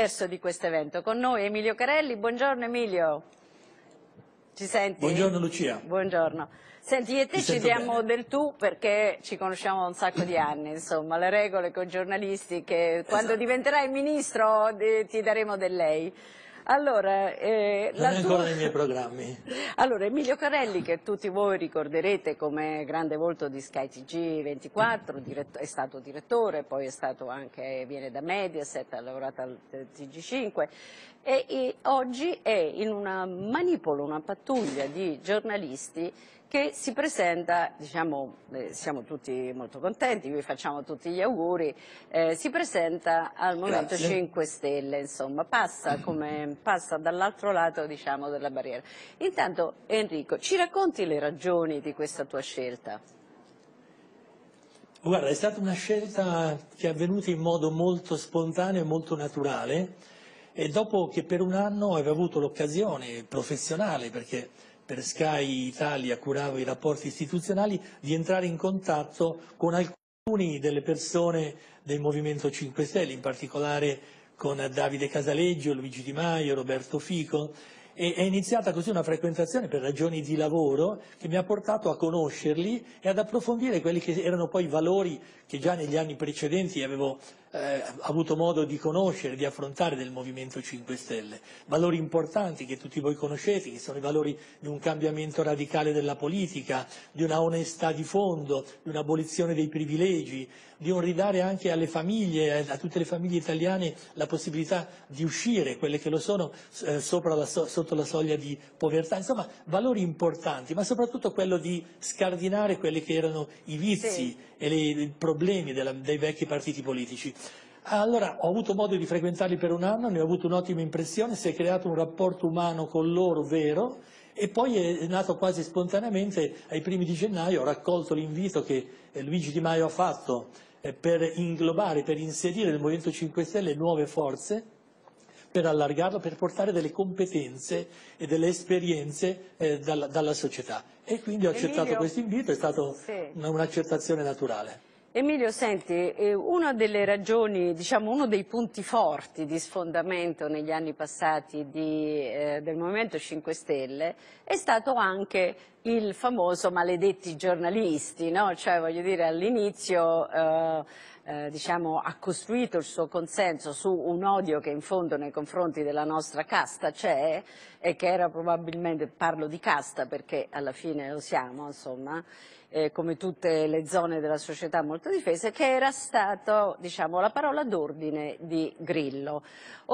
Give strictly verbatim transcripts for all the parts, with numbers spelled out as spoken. Di questo evento. Con noi Emilio Carelli, buongiorno Emilio, ci senti? Buongiorno Lucia. Buongiorno. Senti, io e te ci diamo bene del tu perché ci conosciamo un sacco di anni, insomma, le regole con i giornalisti che quando esatto. diventerai ministro eh, ti daremo del lei. Allora, eh, non la è ancora tua... nei miei programmi. Allora, Emilio Carelli, che tutti voi ricorderete come grande volto di Sky T G ventiquattro, diretto... è stato direttore, poi è stato anche, viene da Mediaset, ha lavorato al T G cinque e, e oggi è in una manipolo, una pattuglia di giornalisti che si presenta, diciamo, eh, siamo tutti molto contenti, vi facciamo tutti gli auguri, eh, si presenta al Movimento cinque Stelle, insomma, passa, come, passa dall'altro lato, diciamo, della barriera. Intanto, Enrico, ci racconti le ragioni di questa tua scelta? Guarda, è stata una scelta che è avvenuta in modo molto spontaneo e molto naturale e dopo che per un anno avevo avuto l'occasione professionale, perché per Sky Italia curavo i rapporti istituzionali, di entrare in contatto con alcune delle persone del Movimento cinque Stelle, in particolare con Davide Casaleggio, Luigi Di Maio, Roberto Fico, e è iniziata così una frequentazione per ragioni di lavoro che mi ha portato a conoscerli e ad approfondire quelli che erano poi i valori che già negli anni precedenti avevo eh, avuto modo di conoscere, di affrontare del Movimento cinque Stelle, valori importanti che tutti voi conoscete, che sono i valori di un cambiamento radicale della politica, di una onestà di fondo, di un'abolizione dei privilegi, di un ridare anche alle famiglie, a tutte le famiglie italiane, la possibilità di uscire, quelle che lo sono, eh, sopra la so sotto la soglia di povertà, insomma valori importanti, ma soprattutto quello di scardinare quelli che erano i vizi sì. e le, i problemi della, dei vecchi partiti politici. Allora ho avuto modo di frequentarli per un anno, ne ho avuto un'ottima impressione, si è creato un rapporto umano con loro vero e poi è nato quasi spontaneamente ai primi di gennaio, ho raccolto l'invito che Luigi Di Maio ha fatto per inglobare, per inserire nel Movimento cinque Stelle nuove forze, per allargarlo, per portare delle competenze e delle esperienze eh, dalla, dalla società. E quindi ho accettato questo invito, è stata sì. un'accettazione naturale. Emilio, senti, eh, una delle ragioni, diciamo uno dei punti forti di sfondamento negli anni passati di, eh, del Movimento cinque Stelle è stato anche il famoso maledetti giornalisti, no? Cioè voglio dire all'inizio... Eh, Eh, diciamo, ha costruito il suo consenso su un odio che in fondo nei confronti della nostra casta c'è e che era probabilmente, parlo di casta perché alla fine lo siamo, insomma, eh, come tutte le zone della società molto difese, che era stato, diciamo, la parola d'ordine di Grillo.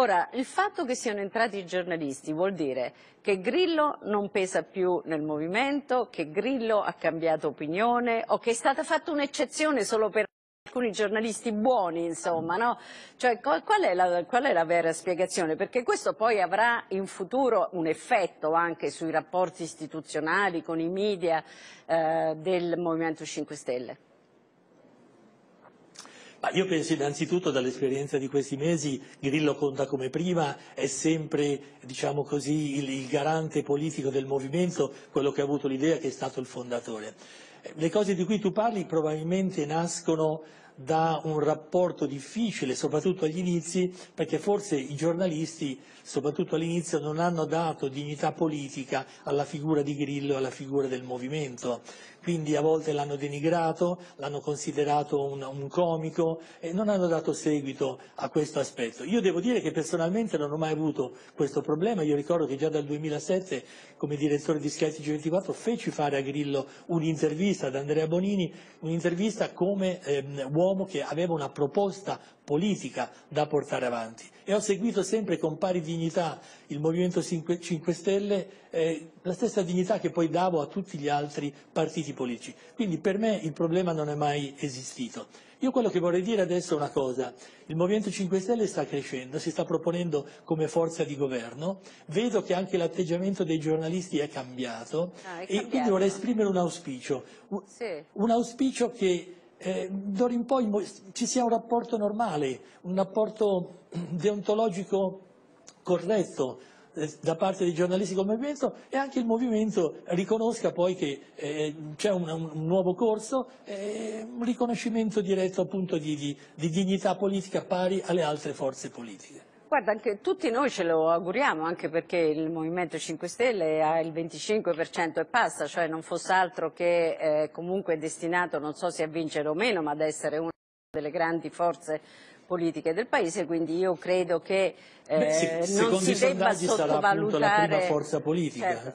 Ora, il fatto che siano entrati i giornalisti vuol dire che Grillo non pesa più nel movimento, che Grillo ha cambiato opinione o che è stata fatta un'eccezione solo per alcuni giornalisti buoni, insomma, no? Cioè, qual, qual, è la, qual è la vera spiegazione? Perché questo poi avrà in futuro un effetto anche sui rapporti istituzionali con i media eh, del Movimento cinque Stelle. Ma io penso innanzitutto dall'esperienza di questi mesi Grillo conta come prima, è sempre diciamo così, il, il garante politico del movimento, quello che ha avuto l'idea, che è stato il fondatore. Le cose di cui tu parli probabilmente nascono da un rapporto difficile, soprattutto agli inizi, perché forse i giornalisti, soprattutto all'inizio, non hanno dato dignità politica alla figura di Grillo e alla figura del movimento. Quindi a volte l'hanno denigrato, l'hanno considerato un, un comico e non hanno dato seguito a questo aspetto. Io devo dire che personalmente non ho mai avuto questo problema, io ricordo che già dal duemilasette come direttore di Sky T G ventiquattro feci fare a Grillo un'intervista ad Andrea Bonini, un'intervista come ehm, uomo che aveva una proposta politica da portare avanti e ho seguito sempre con pari dignità il Movimento cinque Stelle, eh, la stessa dignità che poi davo a tutti gli altri partiti politici, quindi per me il problema non è mai esistito. Io quello che vorrei dire adesso è una cosa, il Movimento cinque Stelle sta crescendo, si sta proponendo come forza di governo, vedo che anche l'atteggiamento dei giornalisti è cambiato, ah, è cambiato. E quindi vorrei esprimere un auspicio, sì. un auspicio che Eh, d'ora in poi ci sia un rapporto normale, un rapporto deontologico corretto eh, da parte dei giornalisti col movimento e anche il movimento riconosca poi che eh, c'è un, un nuovo corso, eh, un riconoscimento diretto appunto di, di, di dignità politica pari alle altre forze politiche. Guarda, anche, tutti noi ce lo auguriamo, anche perché il Movimento cinque Stelle ha il venticinque per cento e passa, cioè non fosse altro che eh, comunque è destinato, non so se a vincere o meno, ma ad essere una delle grandi forze politiche del Paese, quindi io credo che eh, Beh, sì, non, si debba sottovalutare, certo,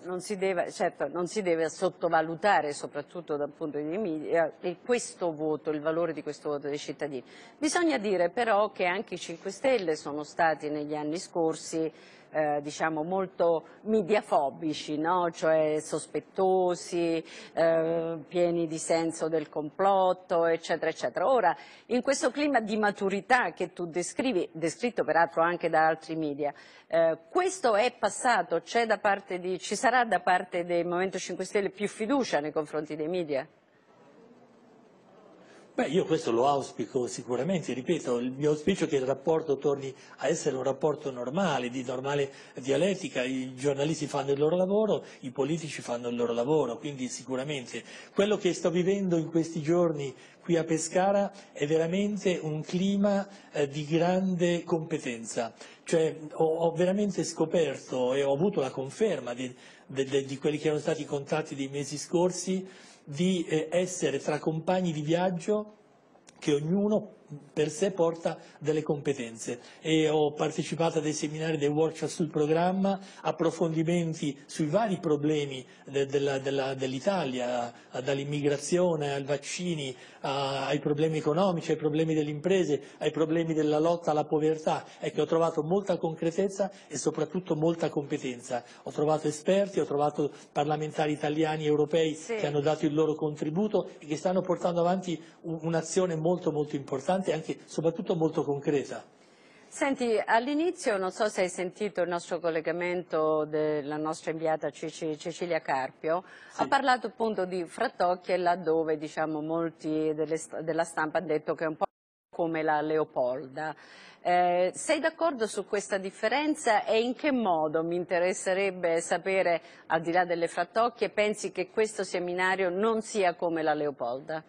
non, si deve, certo, non si deve sottovalutare, soprattutto dal punto di vista di questo voto, il valore di questo voto dei cittadini. Bisogna dire però che anche i cinque Stelle sono stati negli anni scorsi Eh, diciamo molto mediafobici, no? Cioè sospettosi, eh, pieni di senso del complotto, eccetera, eccetera. Ora, in questo clima di maturità che tu descrivi, descritto peraltro anche da altri media, eh, questo è passato, c'è da parte di, ci sarà da parte del Movimento cinque Stelle più fiducia nei confronti dei media? Beh, io questo lo auspico sicuramente, ripeto, il mio auspicio è che il rapporto torni a essere un rapporto normale, di normale dialettica, i giornalisti fanno il loro lavoro, i politici fanno il loro lavoro, quindi sicuramente quello che sto vivendo in questi giorni qui a Pescara è veramente un clima eh, di grande competenza, cioè ho, ho veramente scoperto e ho avuto la conferma di, de, de, di quelli che erano stati i contatti dei mesi scorsi, di essere tra compagni di viaggio che ognuno per sé porta delle competenze, e ho partecipato a dei seminari, dei workshop sul programma, approfondimenti sui vari problemi de, de, de, dell'Italia, dall'immigrazione ai vaccini, a, ai problemi economici, ai problemi delle imprese, ai problemi della lotta alla povertà. Ecco, ho trovato molta concretezza e soprattutto molta competenza, ho trovato esperti, ho trovato parlamentari italiani e europei, sì, che hanno dato il loro contributo e che stanno portando avanti un'azione molto molto importante e anche soprattutto molto concreta. Senti, all'inizio non so se hai sentito il nostro collegamento della nostra inviata Cecilia Carpio, sì, ha parlato appunto di frattocchie, laddove diciamo molti delle, della stampa hanno detto che è un po' come la Leopolda. Eh, sei d'accordo su questa differenza e in che modo, mi interesserebbe sapere, al di là delle frattocchie, pensi che questo seminario non sia come la Leopolda?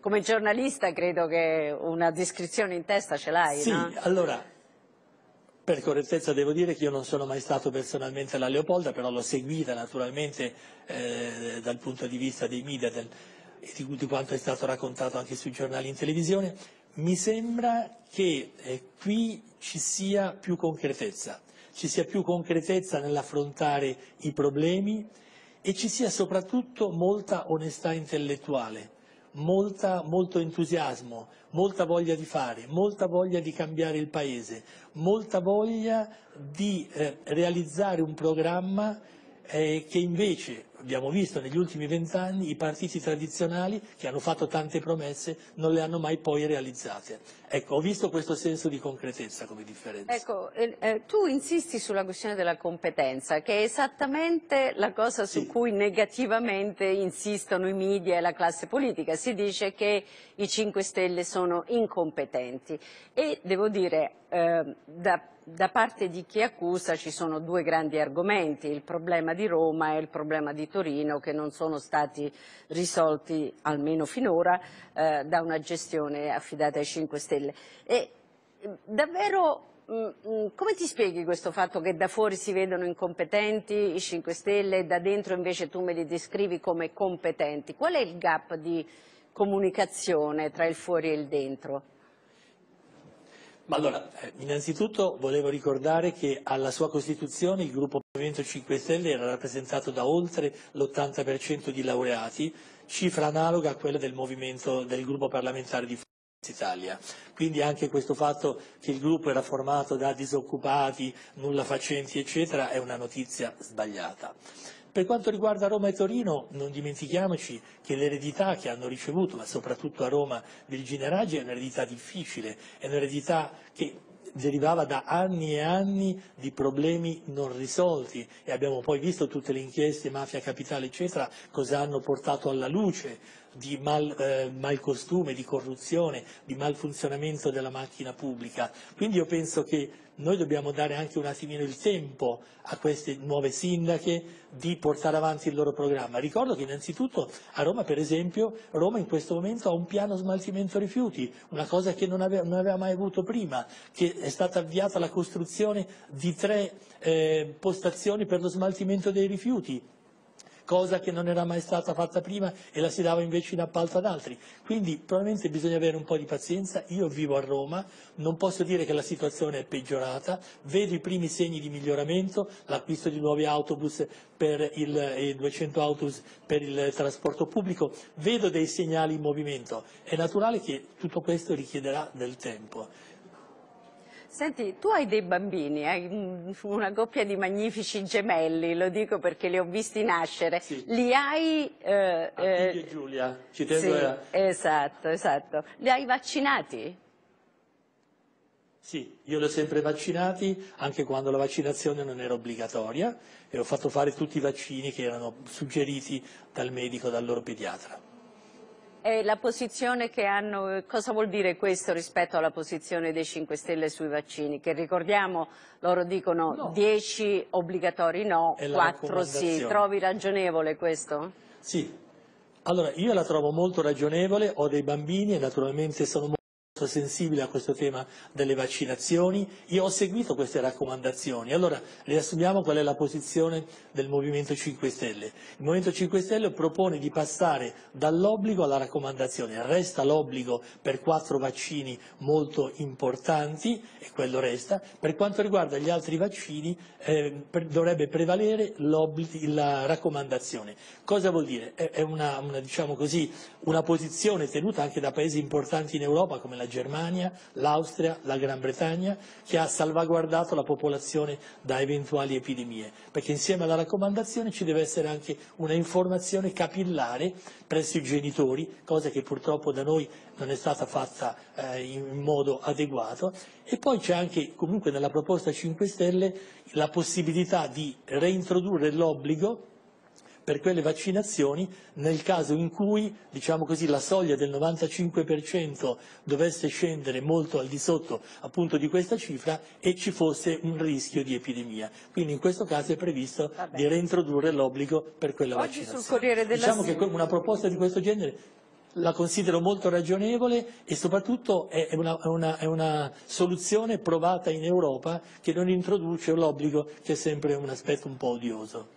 Come giornalista credo che una descrizione in testa ce l'hai, sì, no? Sì, allora, per correttezza devo dire che io non sono mai stato personalmente alla Leopolda, però l'ho seguita naturalmente eh, dal punto di vista dei media del, di, di quanto è stato raccontato anche sui giornali in televisione. Mi sembra che eh, qui ci sia più concretezza, ci sia più concretezza nell'affrontare i problemi e ci sia soprattutto molta onestà intellettuale. Molta, molto entusiasmo, molta voglia di fare, molta voglia di cambiare il Paese, molta voglia di eh, realizzare un programma eh, che invece abbiamo visto negli ultimi vent'anni i partiti tradizionali, che hanno fatto tante promesse, non le hanno mai poi realizzate. Ecco, ho visto questo senso di concretezza come differenza. Ecco, eh, tu insisti sulla questione della competenza, che è esattamente la cosa su, sì, cui negativamente insistono i media e la classe politica. Si dice che i cinque Stelle sono incompetenti e devo dire eh, da, da parte di chi accusa ci sono due grandi argomenti, il problema di Roma e il problema di Torino, che non sono stati risolti, almeno finora, eh, da una gestione affidata ai cinque Stelle. E davvero, mh, come ti spieghi questo fatto che da fuori si vedono incompetenti i cinque Stelle e da dentro invece tu me li descrivi come competenti? Qual è il gap di comunicazione tra il fuori e il dentro? Ma allora, innanzitutto volevo ricordare che alla sua costituzione il gruppo Movimento cinque Stelle era rappresentato da oltre l'ottanta per cento di laureati, cifra analoga a quella del movimento del gruppo parlamentare di Forza Italia. Quindi anche questo fatto che il gruppo era formato da disoccupati, nulla facenti, eccetera, è una notizia sbagliata. Per quanto riguarda Roma e Torino, non dimentichiamoci che l'eredità che hanno ricevuto, ma soprattutto a Roma, Virginia Raggi, è un'eredità difficile, è un'eredità che derivava da anni e anni di problemi non risolti, e abbiamo poi visto tutte le inchieste, mafia capitale, eccetera, cosa hanno portato alla luce di mal, eh, malcostume, di corruzione, di malfunzionamento della macchina pubblica. Quindi io penso che noi dobbiamo dare anche un attimino il tempo a queste nuove sindache di portare avanti il loro programma. Ricordo che innanzitutto a Roma, per esempio, Roma in questo momento ha un piano smaltimento rifiuti, una cosa che non aveva, non aveva mai avuto prima, che è stata avviata la costruzione di tre eh, postazioni per lo smaltimento dei rifiuti, cosa che non era mai stata fatta prima e la si dava invece in appalto ad altri. Quindi probabilmente bisogna avere un po' di pazienza. Io vivo a Roma, non posso dire che la situazione è peggiorata, vedo i primi segni di miglioramento, l'acquisto di nuovi autobus per il, e duecento autobus per il trasporto pubblico, vedo dei segnali in movimento. È naturale che tutto questo richiederà del tempo. Senti, tu hai dei bambini, eh? Una coppia di magnifici gemelli, lo dico perché li ho visti nascere. Sì. Li hai... Eh, a eh, Piglia e Giulia, ci tengo sì, a... Esatto, esatto. Li hai vaccinati? Sì, io li ho sempre vaccinati, anche quando la vaccinazione non era obbligatoria, e ho fatto fare tutti i vaccini che erano suggeriti dal medico, dal loro pediatra. E la posizione che hanno, cosa vuol dire questo rispetto alla posizione dei cinque Stelle sui vaccini? Che ricordiamo, loro dicono no. dieci obbligatori no, quattro sì. Trovi ragionevole questo? Sì, allora io la trovo molto ragionevole, ho dei bambini e naturalmente sono molto sensibile a questo tema delle vaccinazioni, io ho seguito queste raccomandazioni. Allora riassumiamo qual è la posizione del Movimento cinque Stelle. Il Movimento cinque Stelle propone di passare dall'obbligo alla raccomandazione, resta l'obbligo per quattro vaccini molto importanti e quello resta. Per quanto riguarda gli altri vaccini eh, per, dovrebbe prevalere la raccomandazione. Cosa vuol dire? È, è una, una, diciamo così, una posizione tenuta anche da paesi importanti in Europa come la Germania, l'Austria, la Gran Bretagna, che ha salvaguardato la popolazione da eventuali epidemie, perché insieme alla raccomandazione ci deve essere anche una informazione capillare presso i genitori, cosa che purtroppo da noi non è stata fatta eh, in modo adeguato, e poi c'è anche comunque nella proposta cinque Stelle la possibilità di reintrodurre l'obbligo per quelle vaccinazioni nel caso in cui, diciamo così, la soglia del novantacinque per cento dovesse scendere molto al di sotto appunto di questa cifra e ci fosse un rischio di epidemia. Quindi in questo caso è previsto Vabbè. di reintrodurre l'obbligo per quella Oggi vaccinazione. Sul Corriere della diciamo che una proposta di questo genere la considero molto ragionevole e soprattutto è una, una, è una soluzione provata in Europa che non introduce l'obbligo, che è sempre un aspetto un po' odioso.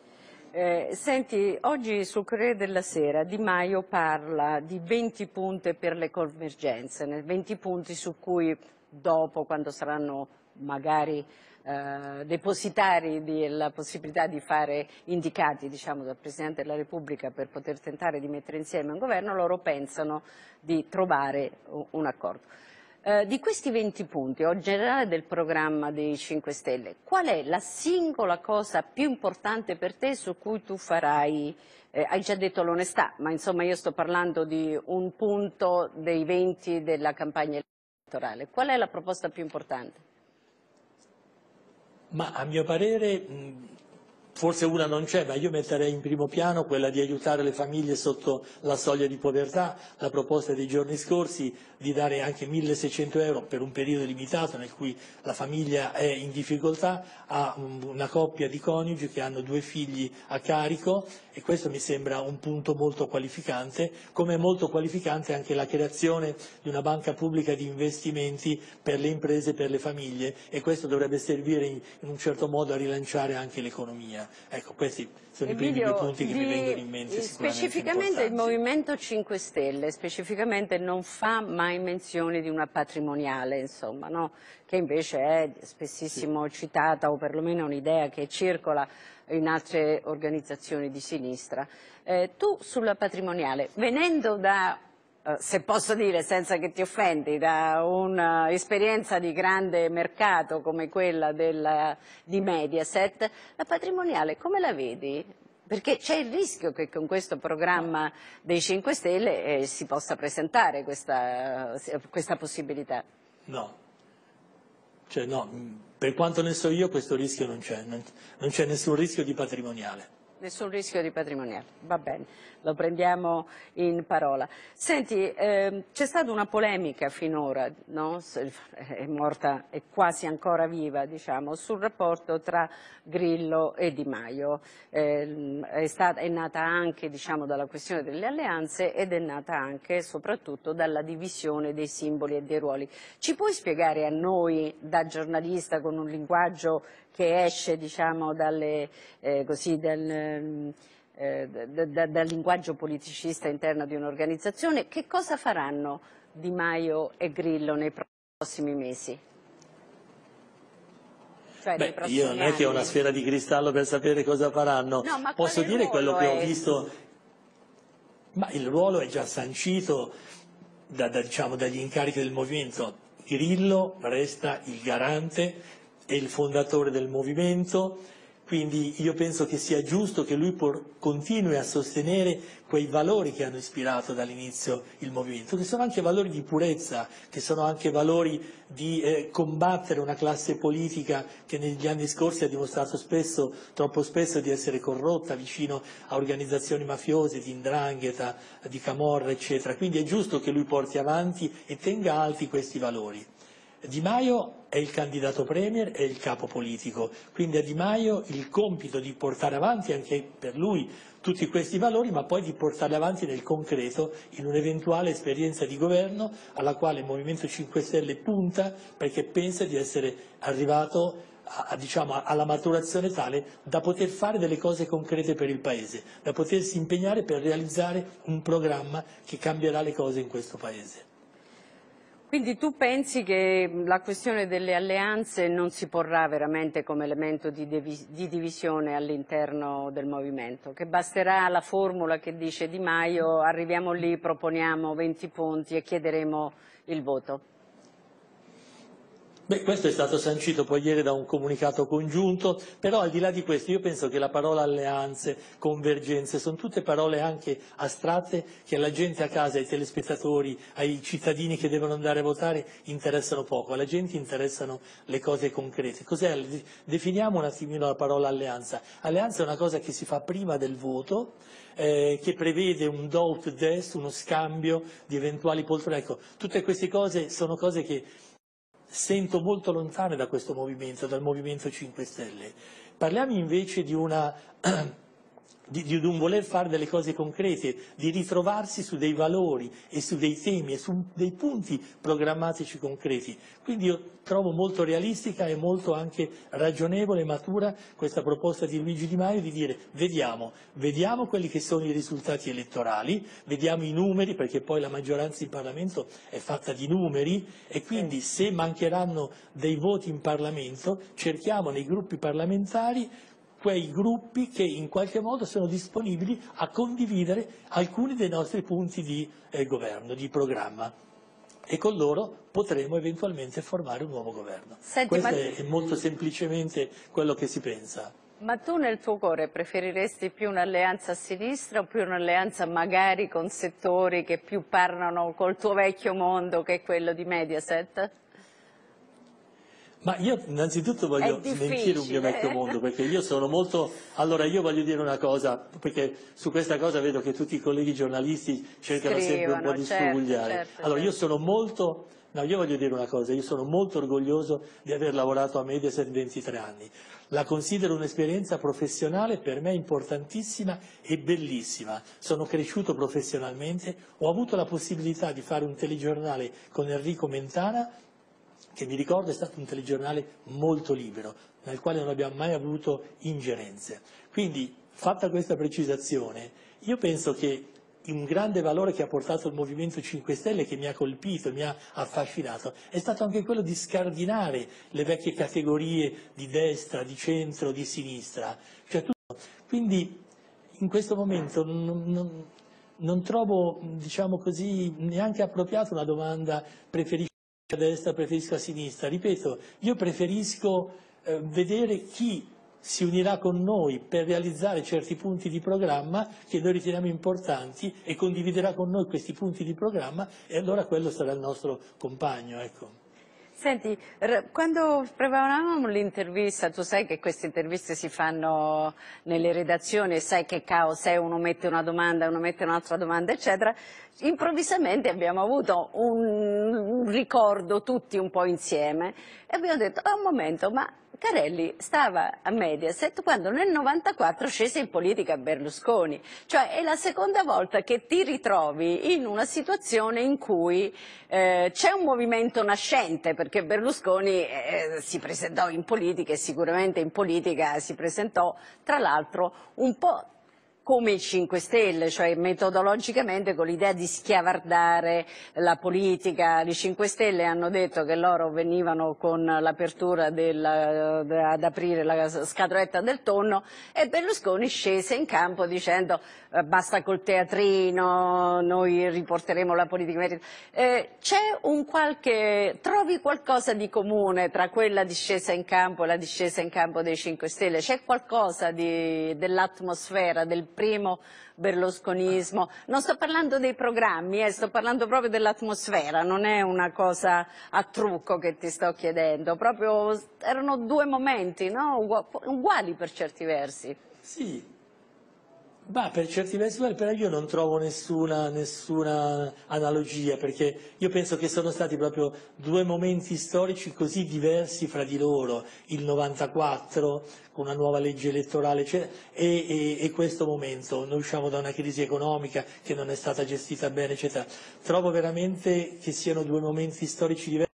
Eh, senti, oggi sul Corriere della Sera Di Maio parla di venti punti per le convergenze, venti punti su cui dopo, quando saranno magari eh, depositari della possibilità di fare indicati, diciamo, dal Presidente della Repubblica per poter tentare di mettere insieme un governo, loro pensano di trovare un accordo. Eh, di questi venti punti, o in generale del programma dei cinque Stelle, qual è la singola cosa più importante per te su cui tu farai, eh, hai già detto l'onestà, ma insomma io sto parlando di un punto dei venti della campagna elettorale, qual è la proposta più importante? Ma a mio parere... Mh... forse una non c'è, ma io metterei in primo piano quella di aiutare le famiglie sotto la soglia di povertà, la proposta dei giorni scorsi di dare anche milleseicento euro per un periodo limitato nel cui la famiglia è in difficoltà a una coppia di coniugi che hanno due figli a carico, e questo mi sembra un punto molto qualificante, come è molto qualificante anche la creazione di una banca pubblica di investimenti per le imprese e per le famiglie, e questo dovrebbe servire in un certo modo a rilanciare anche l'economia. Ecco, questi sono Emilio, i primi due punti che di, mi vengono in mente sicuramente specificamente importanti. Il Movimento cinque Stelle specificamente non fa mai menzione di una patrimoniale, insomma, no? Che invece è spessissimo sì. citata, o perlomeno un'idea che circola in altre organizzazioni di sinistra. Eh, tu sulla patrimoniale, venendo da, eh, se posso dire senza che ti offendi, da un'esperienza di grande mercato come quella del, di Mediaset, la patrimoniale come la vedi? Perché c'è il rischio che con questo programma dei cinque Stelle eh, si possa presentare questa, questa possibilità. No, cioè no. Per quanto ne so io questo rischio non c'è, non c'è nessun rischio di patrimoniale. nessun rischio di patrimoniale, va bene, lo prendiamo in parola. Senti, eh, c'è stata una polemica finora, no? È morta, è quasi ancora viva, diciamo, sul rapporto tra Grillo e Di Maio, eh, è, stata, è nata anche, diciamo, dalla questione delle alleanze ed è nata anche e soprattutto dalla divisione dei simboli e dei ruoli. Ci puoi spiegare a noi, da giornalista, con un linguaggio che esce, diciamo, dalle, eh, così, dal, eh, da, da, dal linguaggio politicista interno di un'organizzazione, che cosa faranno Di Maio e Grillo nei prossimi mesi? Cioè, Beh, io non è che ho una sfera di cristallo per sapere cosa faranno, no, ma posso dire quello che è... ho visto, ma il ruolo è già sancito da, da, diciamo, dagli incarichi del movimento. Grillo resta il garante e il fondatore del movimento, quindi io penso che sia giusto che lui continui a sostenere quei valori che hanno ispirato dall'inizio il movimento, che sono anche valori di purezza, che sono anche valori di eh, combattere una classe politica che negli anni scorsi ha dimostrato spesso, troppo spesso, di essere corrotta, vicino a organizzazioni mafiose, di ndrangheta, di camorra, eccetera. Quindi è giusto che lui porti avanti e tenga alti questi valori. Di Maio è il candidato premier e il capo politico, quindi a Di Maio il compito di portare avanti anche per lui tutti questi valori, ma poi di portarli avanti nel concreto in un'eventuale esperienza di governo alla quale il Movimento cinque Stelle punta, perché pensa di essere arrivato a, a, diciamo, alla maturazione tale da poter fare delle cose concrete per il Paese, da potersi impegnare per realizzare un programma che cambierà le cose in questo Paese. Quindi tu pensi che la questione delle alleanze non si porrà veramente come elemento di, di divisione all'interno del movimento, che basterà la formula che dice Di Maio, arriviamo lì, proponiamo venti punti e chiederemo il voto? Beh, questo è stato sancito poi ieri da un comunicato congiunto, però al di là di questo io penso che la parola alleanze, convergenze, sono tutte parole anche astratte che alla gente a casa, ai telespettatori, ai cittadini che devono andare a votare interessano poco, alla gente interessano le cose concrete. Cos'è? Definiamo un attimino la parola alleanza. Alleanza è una cosa che si fa prima del voto, eh, che prevede un do ut des, uno scambio di eventuali poltrone. Ecco, tutte queste cose sono cose che sento molto lontane da questo movimento, dal Movimento cinque Stelle. Parliamo invece di, una, di, di un voler fare delle cose concrete, di ritrovarsi su dei valori e su dei temi e su dei punti programmatici concreti. Quindi io trovo molto realistica e molto anche ragionevole e matura questa proposta di Luigi Di Maio di dire vediamo, vediamo quelli che sono i risultati elettorali, vediamo i numeri, perché poi la maggioranza in Parlamento è fatta di numeri e quindi se mancheranno dei voti in Parlamento cerchiamo nei gruppi parlamentari quei gruppi che in qualche modo sono disponibili a condividere alcuni dei nostri punti di eh, governo, di programma. E con loro potremo eventualmente formare un nuovo governo. Senti, questo ma... è molto semplicemente quello che si pensa. Ma tu nel tuo cuore preferiresti più un'alleanza a sinistra o più un'alleanza magari con settori che più parlano col tuo vecchio mondo, che è quello di Mediaset? Ma io innanzitutto voglio smentire un mio vecchio mondo, perché io sono molto... Allora io voglio dire una cosa, perché su questa cosa vedo che tutti i colleghi giornalisti cercano Scrivono, sempre un po' di certo, sfugliare. Certo, allora certo. io sono molto... No, io voglio dire una cosa, io sono molto orgoglioso di aver lavorato a Mediaset ventitré anni. La considero un'esperienza professionale per me importantissima e bellissima. Sono cresciuto professionalmente, ho avuto la possibilità di fare un telegiornale con Enrico Mentana, che mi ricordo è stato un telegiornale molto libero, nel quale non abbiamo mai avuto ingerenze. Quindi, fatta questa precisazione, io penso che un grande valore che ha portato il Movimento cinque Stelle, che mi ha colpito, mi ha affascinato, è stato anche quello di scardinare le vecchie categorie di destra, di centro, di sinistra. Cioè, tutto. Quindi, in questo momento... Non, non, non trovo, diciamo così, neanche appropriata una domanda preferita. A destra, preferisco a sinistra, ripeto, io preferisco eh, vedere chi si unirà con noi per realizzare certi punti di programma che noi riteniamo importanti e condividerà con noi questi punti di programma, e allora quello sarà il nostro compagno, ecco. Senti, quando preparavamo l'intervista, tu sai che queste interviste si fanno nelle redazioni e sai che caos è, uno mette una domanda, uno mette un'altra domanda, eccetera, improvvisamente abbiamo avuto un, un ricordo tutti un po' insieme e abbiamo detto, oh, un momento, ma Carelli stava a Mediaset quando nel novantaquattro scese in politica Berlusconi, cioè è la seconda volta che ti ritrovi in una situazione in cui eh, c'è un movimento nascente, perché Berlusconi eh, si presentò in politica e sicuramente in politica si presentò tra l'altro un po' come i cinque Stelle, cioè metodologicamente con l'idea di schiavardare la politica. I cinque Stelle hanno detto che loro venivano con l'apertura ad aprire la scatoletta del tonno e Berlusconi scese in campo dicendo eh, basta col teatrino, noi riporteremo la politica. Eh, c'è un qualche, trovi qualcosa di comune tra quella discesa in campo e la discesa in campo dei cinque Stelle? C'è qualcosa di, dell'atmosfera, del primo berlusconismo? Non sto parlando dei programmi, eh, sto parlando proprio dell'atmosfera, non è una cosa a trucco che ti sto chiedendo, proprio erano due momenti, no? Uguali per certi versi. Sì, ma per certi versi uguali, però io non trovo nessuna, nessuna analogia, perché io penso che sono stati proprio due momenti storici così diversi fra di loro, il novantaquattro con una nuova legge elettorale e, e, e questo momento, noi usciamo da una crisi economica che non è stata gestita bene, eccetera. Trovo veramente che siano due momenti storici diversi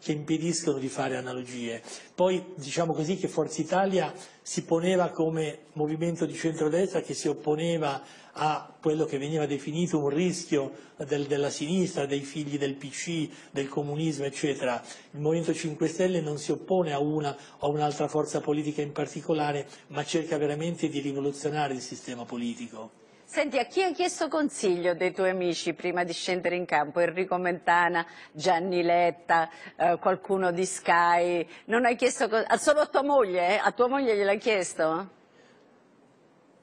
che impediscono di fare analogie. Poi diciamo così che Forza Italia si poneva come movimento di centrodestra che si opponeva a quello che veniva definito un rischio del, della sinistra, dei figli del P C, del comunismo, eccetera. Il Movimento cinque Stelle non si oppone a una o un'altra forza politica in particolare, ma cerca veramente di rivoluzionare il sistema politico. Senti, a chi hai chiesto consiglio dei tuoi amici prima di scendere in campo? Enrico Mentana, Gianni Letta, eh, qualcuno di Sky? Non hai chiesto consiglio? Solo a tua moglie? Eh? A tua moglie gliel'hai chiesto?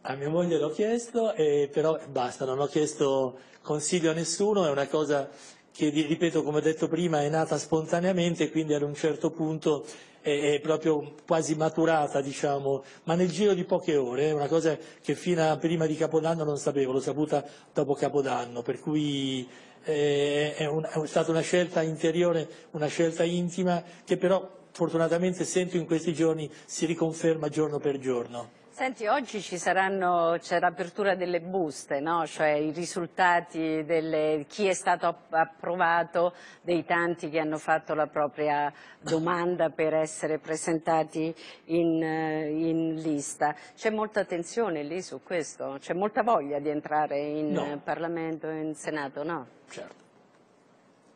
A mia moglie l'ho chiesto, eh, però basta, non ho chiesto consiglio a nessuno, è una cosa che, ripeto, come ho detto prima, è nata spontaneamente, quindi ad un certo punto è proprio quasi maturata, diciamo, ma nel giro di poche ore, è una cosa che fino a prima di Capodanno non sapevo, l'ho saputa dopo Capodanno, per cui è, un, è stata una scelta interiore, una scelta intima, che però fortunatamente sento in questi giorni si riconferma giorno per giorno. Senti, oggi ci saranno, c'è l'apertura delle buste, no? Cioè i risultati delle, chi è stato approvato dei tanti che hanno fatto la propria domanda per essere presentati in, in lista. C'è molta tensione lì su questo? C'è molta voglia di entrare in no. Parlamento e in Senato, no? Certo.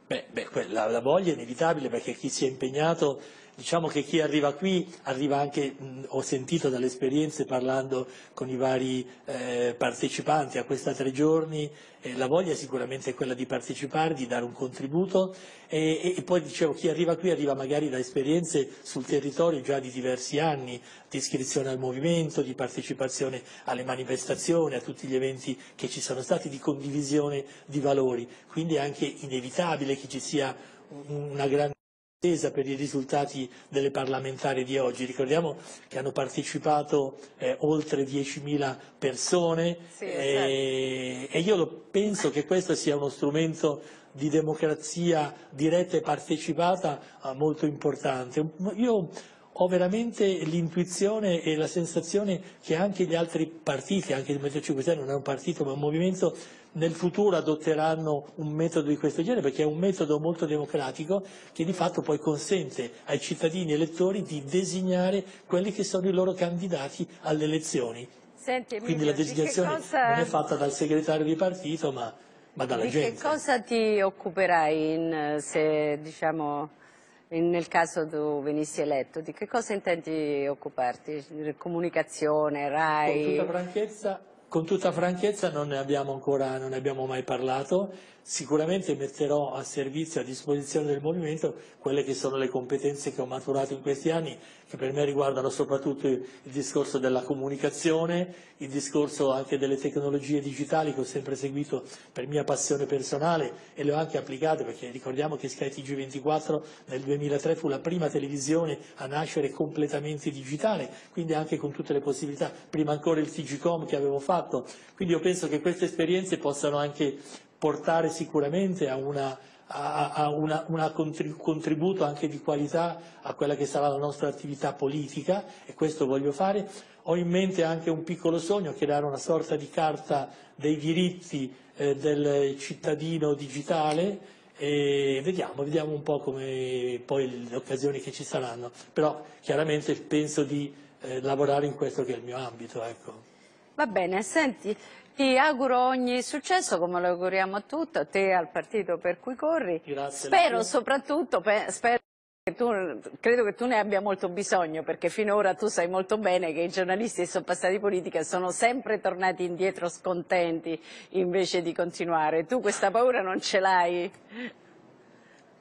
Beh, beh, la, la voglia è inevitabile perché chi si è impegnato, diciamo che chi arriva qui arriva anche, mh, ho sentito dalle esperienze parlando con i vari eh, partecipanti a questa tre giorni, eh, la voglia è sicuramente quella di partecipare, di dare un contributo e, e, e poi dicevo chi arriva qui arriva magari da esperienze sul territorio già di diversi anni, di iscrizione al movimento, di partecipazione alle manifestazioni, a tutti gli eventi che ci sono stati, di condivisione di valori, quindi è anche inevitabile che ci sia una grande attesa per i risultati delle parlamentari di oggi. Ricordiamo che hanno partecipato eh, oltre diecimila persone, sì, eh, esatto. E io lo penso che questo sia uno strumento di democrazia diretta e partecipata eh, molto importante. Io ho veramente l'intuizione e la sensazione che anche gli altri partiti, anche il Movimento cinque Stelle non è un partito ma un movimento, nel futuro adotteranno un metodo di questo genere perché è un metodo molto democratico che di fatto poi consente ai cittadini elettori di designare quelli che sono i loro candidati alle elezioni. Senti, Emilio, quindi la designazione cosa... non è fatta dal segretario di partito ma, ma dalla di gente. Di che cosa ti occuperai in, se diciamo... nel caso tu venissi eletto, di che cosa intendi occuparti? Comunicazione, RAI? Con tutta franchezza, con tutta franchezza non ne abbiamo ancora, non ne abbiamo mai parlato. sicuramente metterò a servizio, a disposizione del Movimento, quelle che sono le competenze che ho maturato in questi anni, che per me riguardano soprattutto il discorso della comunicazione, il discorso anche delle tecnologie digitali che ho sempre seguito per mia passione personale e le ho anche applicate, perché ricordiamo che Sky T G ventiquattro nel duemilatré fu la prima televisione a nascere completamente digitale, quindi anche con tutte le possibilità, prima ancora il T G Com che avevo fatto. Quindi io penso che queste esperienze possano anche portare sicuramente a una a un contributo anche di qualità a quella che sarà la nostra attività politica, e questo voglio fare. Ho in mente anche un piccolo sogno, creare una sorta di carta dei diritti eh, del cittadino digitale, e vediamo, vediamo un po' come poi le occasioni che ci saranno, però chiaramente penso di eh, lavorare in questo che è il mio ambito, ecco. Va bene, senti, ti auguro ogni successo, come lo auguriamo a tutto, a te, al partito per cui corri. Grazie. Spero soprattutto, spero che tu, credo che tu ne abbia molto bisogno, perché finora tu sai molto bene che i giornalisti che sono passati in politica sono sempre tornati indietro scontenti invece di continuare. Tu questa paura non ce l'hai?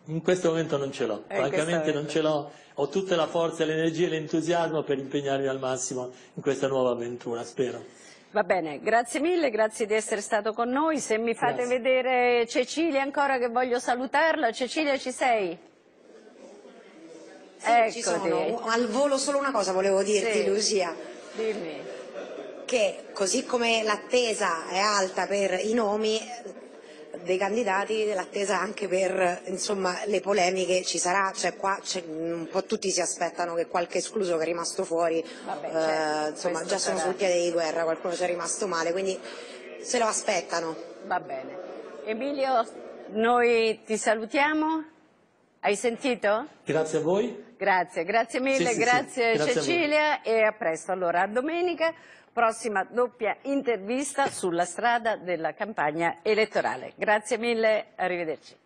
In questo momento non ce l'ho, eh, francamente non ce l'ho, ho tutta la forza, l'energia e l'entusiasmo per impegnarmi al massimo in questa nuova avventura, spero. Va bene, grazie mille, grazie di essere stato con noi. Se mi fate grazie. vedere Cecilia ancora, che voglio salutarla. Cecilia, ci sei? Sì, Eccoti. Ci sono. Al volo solo una cosa volevo dirti, sì. Lucia. Dimmi. Che così come l'attesa è alta per i nomi dei candidati, l'attesa anche per, insomma, le polemiche ci sarà, cioè qua un po' tutti si aspettano che qualche escluso che è rimasto fuori, Vabbè, certo, eh, insomma già sono sarà. sul piede di guerra, qualcuno ci è rimasto male, quindi se lo aspettano. Va bene. Emilio, noi ti salutiamo. Hai sentito? Grazie a voi. Grazie, grazie mille, sì, sì, grazie, sì, grazie Cecilia, e a presto. Allora, a domenica. Prossima doppia intervista sulla strada della campagna elettorale. Grazie mille, arrivederci.